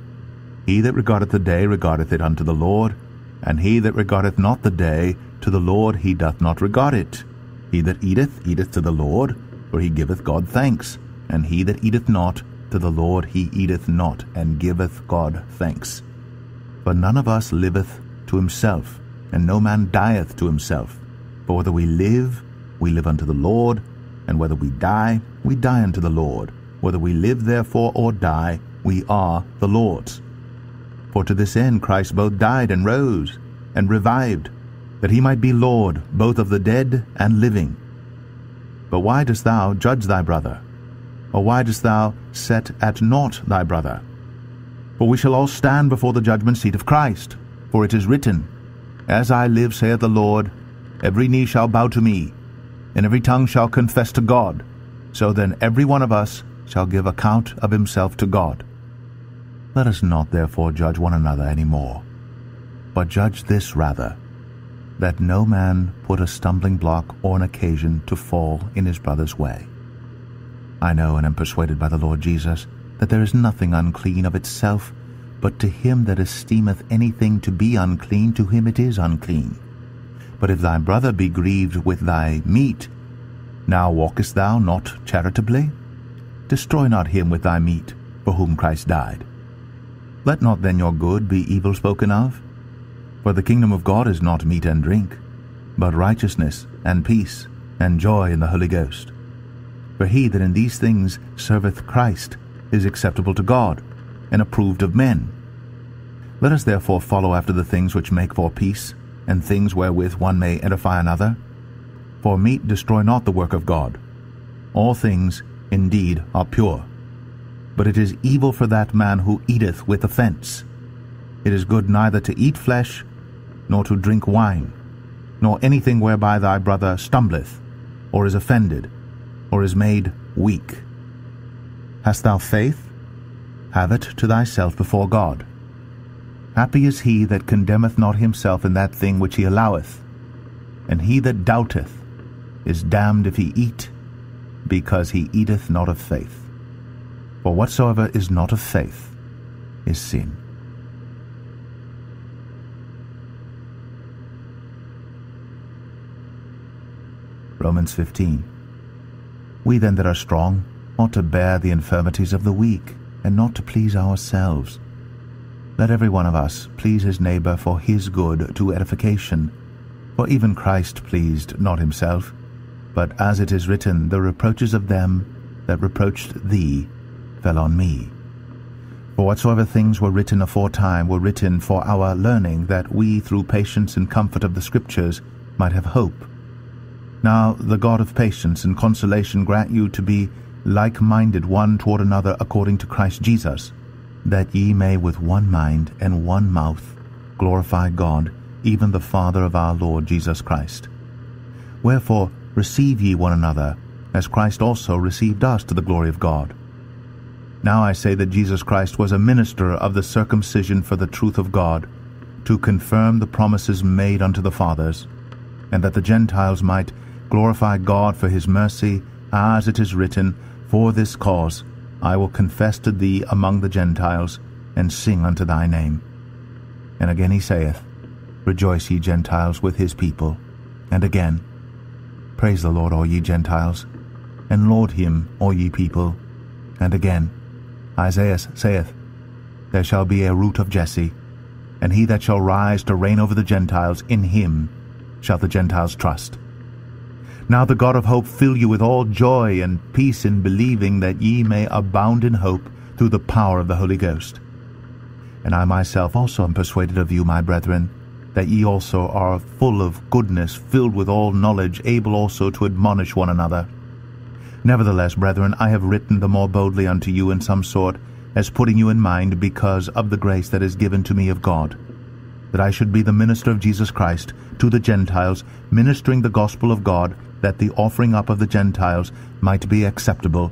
He that regardeth the day regardeth it unto the Lord, and he that regardeth not the day, to the Lord he doth not regard it. He that eateth, eateth to the Lord, for he giveth God thanks, and he that eateth not, to the Lord he eateth not, and giveth God thanks. For none of us liveth to himself, and no man dieth to himself. For whether we live, we live unto the Lord, and whether we die, we die unto the Lord. Whether we live therefore or die, we are the Lord's. For to this end Christ both died and rose, and revived, that he might be Lord both of the dead and living. But why dost thou judge thy brother? Or why dost thou set at naught thy brother? For we shall all stand before the judgment seat of Christ. For it is written, As I live, saith the Lord, every knee shall bow to me, and every tongue shall confess to God. So then every one of us shall give account of himself to God. Let us not therefore judge one another any more, but judge this rather, that no man put a stumbling block or an occasion to fall in his brother's way. I know and am persuaded by the Lord Jesus that there is nothing unclean of itself, but to him that esteemeth anything to be unclean, to him it is unclean. But if thy brother be grieved with thy meat, now walkest thou not charitably? Destroy not him with thy meat, for whom Christ died. Let not then your good be evil spoken of. For the kingdom of God is not meat and drink, but righteousness and peace and joy in the Holy Ghost. For he that in these things serveth Christ is acceptable to God, and approved of men. Let us therefore follow after the things which make for peace, and things wherewith one may edify another. For meat destroy not the work of God. All things indeed are pure, but it is evil for that man who eateth with offense. It is good neither to eat flesh, nor to drink wine, nor anything whereby thy brother stumbleth, or is offended, or is made weak. Hast thou faith? Have it to thyself before God. Happy is he that condemneth not himself in that thing which he alloweth, and he that doubteth is damned if he eat, because he eateth not of faith. For whatsoever is not of faith is sin. Romans fifteen. We then that are strong ought to bear the infirmities of the weak, and not to please ourselves. Let every one of us please his neighbor for his good to edification. For even Christ pleased not himself, but as it is written, the reproaches of them that reproached thee fell on me. For whatsoever things were written aforetime were written for our learning, that we through patience and comfort of the Scriptures might have hope. Now the God of patience and consolation grant you to be like-minded one toward another according to Christ Jesus, that ye may with one mind and one mouth glorify God, even the Father of our Lord Jesus Christ. Wherefore, receive ye one another, as Christ also received us to the glory of God. Now I say that Jesus Christ was a minister of the circumcision for the truth of God, to confirm the promises made unto the fathers, and that the Gentiles might glorify God for his mercy, as it is written, For this cause I will confess to thee among the Gentiles, and sing unto thy name. And again he saith, Rejoice ye Gentiles with his people. And again, Praise the Lord, all ye Gentiles, and laud him, all ye people. And again, Isaiah saith, There shall be a root of Jesse, and he that shall rise to reign over the Gentiles, in him shall the Gentiles trust. Now the God of hope fill you with all joy and peace in believing, that ye may abound in hope through the power of the Holy Ghost. And I myself also am persuaded of you, my brethren, that ye also are full of goodness, filled with all knowledge, able also to admonish one another. Nevertheless, brethren, I have written the more boldly unto you in some sort, as putting you in mind, because of the grace that is given to me of God, that I should be the minister of Jesus Christ to the Gentiles, ministering the gospel of God, that the offering up of the Gentiles might be acceptable,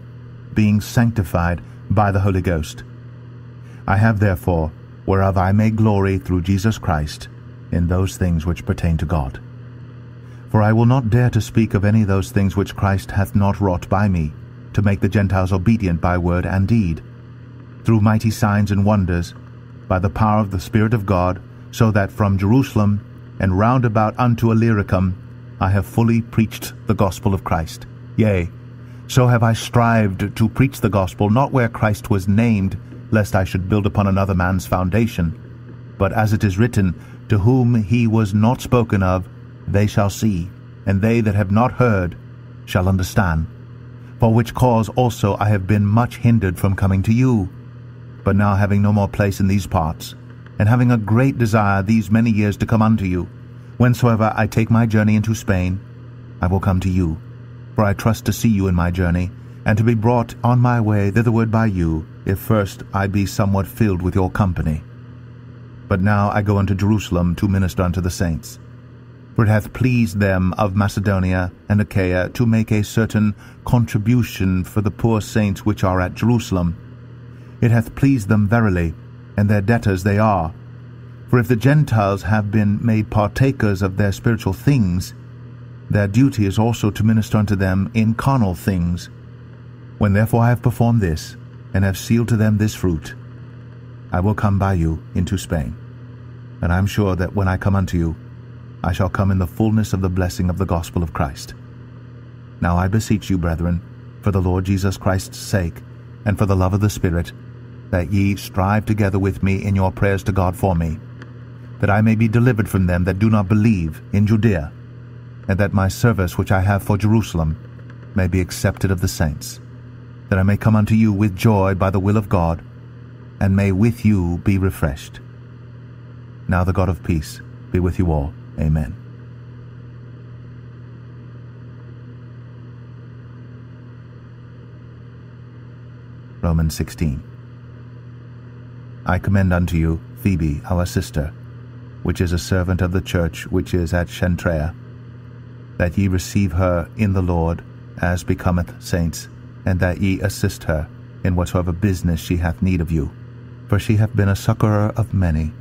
being sanctified by the Holy Ghost. I have therefore, whereof I may glory through Jesus Christ, in those things which pertain to God. For I will not dare to speak of any of those things which Christ hath not wrought by me, to make the Gentiles obedient by word and deed, through mighty signs and wonders, by the power of the Spirit of God, so that from Jerusalem and round about unto Illyricum I have fully preached the gospel of Christ. Yea, so have I strived to preach the gospel, not where Christ was named, lest I should build upon another man's foundation, but as it is written, to whom he was not spoken of, they shall see, and they that have not heard shall understand. For which cause also I have been much hindered from coming to you. But now, having no more place in these parts, and having a great desire these many years to come unto you, whensoever I take my journey into Spain, I will come to you. For I trust to see you in my journey, and to be brought on my way thitherward by you, if first I be somewhat filled with your company. But now I go unto Jerusalem to minister unto the saints. For it hath pleased them of Macedonia and Achaia to make a certain contribution for the poor saints which are at Jerusalem. It hath pleased them verily, and their debtors they are. For if the Gentiles have been made partakers of their spiritual things, their duty is also to minister unto them in carnal things. When therefore I have performed this, and have sealed to them this fruit, I will come by you into Spain, and I am sure that when I come unto you, I shall come in the fullness of the blessing of the gospel of Christ. Now I beseech you, brethren, for the Lord Jesus Christ's sake, and for the love of the Spirit, that ye strive together with me in your prayers to God for me, that I may be delivered from them that do not believe in Judea, and that my service which I have for Jerusalem may be accepted of the saints, that I may come unto you with joy by the will of God, and may with you be refreshed. Now the God of peace be with you all. Amen. Romans sixteen. I commend unto you Phoebe, our sister, which is a servant of the church which is at Chantraea, that ye receive her in the Lord as becometh saints, and that ye assist her in whatsoever business she hath need of you. For she hath been a succourer of many,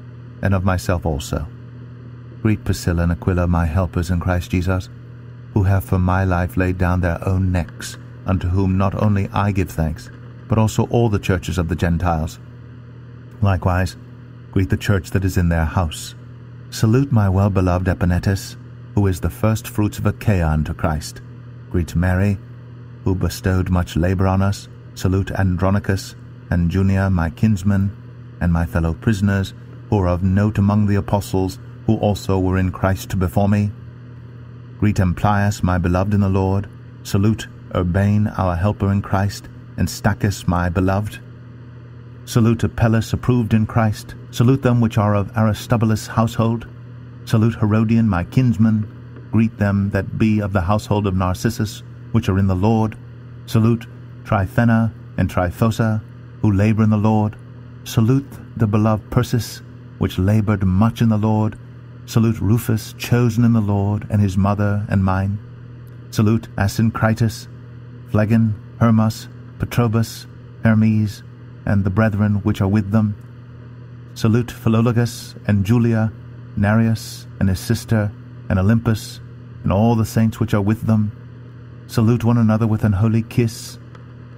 and of myself also. Greet Priscilla and Aquila, my helpers in Christ Jesus, who have for my life laid down their own necks, unto whom not only I give thanks, but also all the churches of the Gentiles. Likewise, greet the church that is in their house. Salute my well-beloved Epanetus, who is the firstfruits of Achaia unto Christ. Greet Mary, who bestowed much labor on us. Salute Andronicus and Junia, my kinsmen, and my fellow prisoners, who are of note among the apostles, who also were in Christ before me. Greet Amplias, my beloved in the Lord. Salute Urbane, our helper in Christ, and Stachys, my beloved. Salute Apelles, approved in Christ. Salute them which are of Aristobulus' household. Salute Herodian, my kinsman. Greet them that be of the household of Narcissus, which are in the Lord. Salute Tryphena and Tryphosa, who labor in the Lord. Salute the beloved Persis, which labored much in the Lord. Salute Rufus, chosen in the Lord, and his mother and mine. Salute Asyncritus, Phlegon, Hermas, Patrobus, Hermes, and the brethren which are with them. Salute Philologus and Julia, Nereus and his sister, and Olympus, and all the saints which are with them. Salute one another with an holy kiss.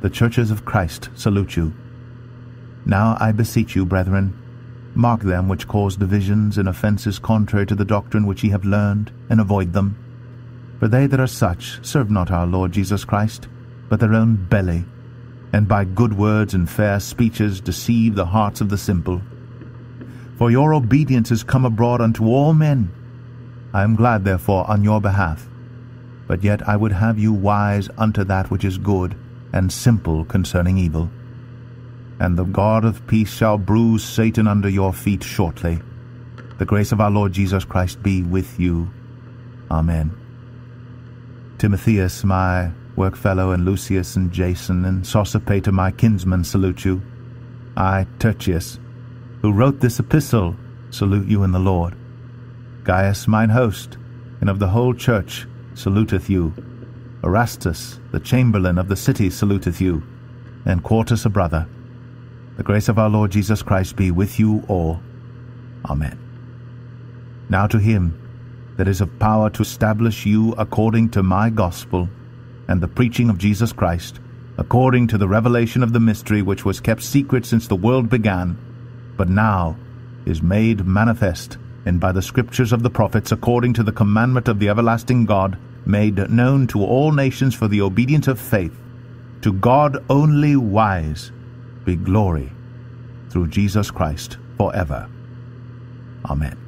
The churches of Christ salute you. Now I beseech you, brethren, mark them which cause divisions and offences contrary to the doctrine which ye have learned, and avoid them. For they that are such serve not our Lord Jesus Christ, but their own belly, and by good words and fair speeches deceive the hearts of the simple. for your obedience has come abroad unto all men. I am glad, therefore, on your behalf. But yet I would have you wise unto that which is good, and simple concerning evil. And the God of peace shall bruise Satan under your feet shortly. The grace of our Lord Jesus Christ be with you. Amen. Timotheus, my workfellow, and Lucius, and Jason, and Sosipater, my kinsmen, salute you. I, Tertius, who wrote this epistle, salute you in the Lord. Gaius, mine host, and of the whole church, saluteth you. Erastus, the chamberlain of the city, saluteth you, and Quartus, a brother. The grace of our Lord Jesus Christ be with you all. Amen. Now to him that is of power to establish you according to my gospel, and the preaching of Jesus Christ, according to the revelation of the mystery which was kept secret since the world began, but now is made manifest, and by the scriptures of the prophets, according to the commandment of the everlasting God, made known to all nations for the obedience of faith. To God only wise be glory through Jesus Christ forever. Amen.